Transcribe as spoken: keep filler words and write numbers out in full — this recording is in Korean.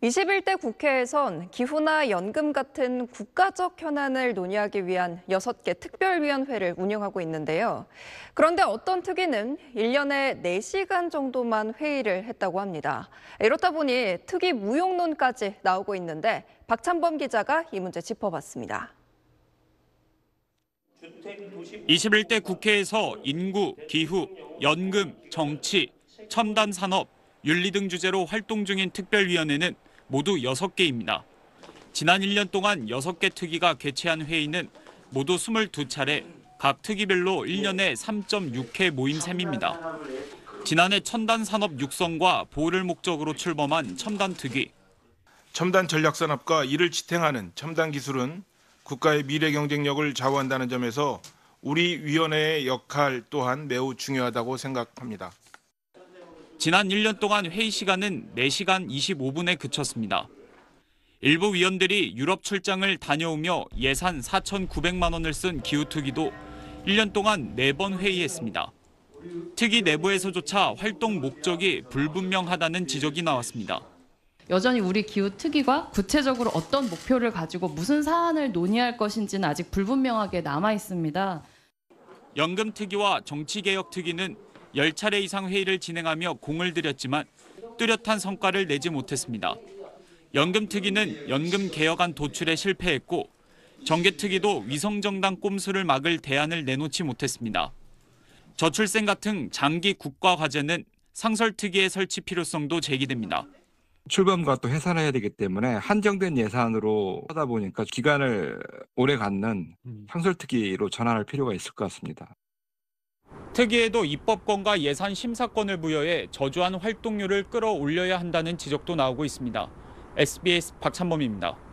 이십일 대 국회에선 기후나 연금 같은 국가적 현안을 논의하기 위한 여섯 개 특별위원회를 운영하고 있는데요. 그런데 어떤 특위는 일 년에 네 시간 정도만 회의를 했다고 합니다. 이렇다 보니 특위 무용론까지 나오고 있는데 박찬범 기자가 이 문제 짚어봤습니다. 이십일 대 국회에서 인구, 기후, 연금, 정치, 첨단 산업, 윤리 등 주제로 활동 중인 특별위원회는 모두 여섯 개입니다. 지난 일 년 동안 여섯 개 특위가 개최한 회의는 모두 스물두 차례, 각 특위별로 일 년에 삼 점 육 회 모인 셈입니다. 지난해 첨단산업 육성과 보호를 목적으로 출범한 첨단특위. 첨단 전략산업과 이를 지탱하는 첨단기술은 국가의 미래 경쟁력을 좌우한다는 점에서 우리 위원회의 역할 또한 매우 중요하다고 생각합니다. 지난 일 년 동안 회의 시간은 네 시간 이십오 분에 그쳤습니다. 일부 위원들이 유럽 출장을 다녀오며 예산 사천구백만 원을 쓴 기후특위도 일 년 동안 네 번 회의했습니다. 특위 내부에서조차 활동 목적이 불분명하다는 지적이 나왔습니다. 여전히 우리 기후특위가 구체적으로 어떤 목표를 가지고 무슨 사안을 논의할 것인지는 아직 불분명하게 남아 있습니다. 연금특위와 정치개혁특위는 열 차례 이상 회의를 진행하며 공을 들였지만 뚜렷한 성과를 내지 못했습니다. 연금특위는 연금개혁안 도출에 실패했고 정계특위도 위성정당 꼼수를 막을 대안을 내놓지 못했습니다. 저출생 같은 장기 국가과제는 상설특위의 설치 필요성도 제기됩니다. 출범과 또 해산을 해야 되기 때문에 한정된 예산으로 하다 보니까 기간을 오래 갖는 상설특위로 전환할 필요가 있을 것 같습니다. 특위에도 입법권과 예산 심사권을 부여해 저조한 활동률을 끌어올려야 한다는 지적도 나오고 있습니다. 에스비에스 박찬범입니다.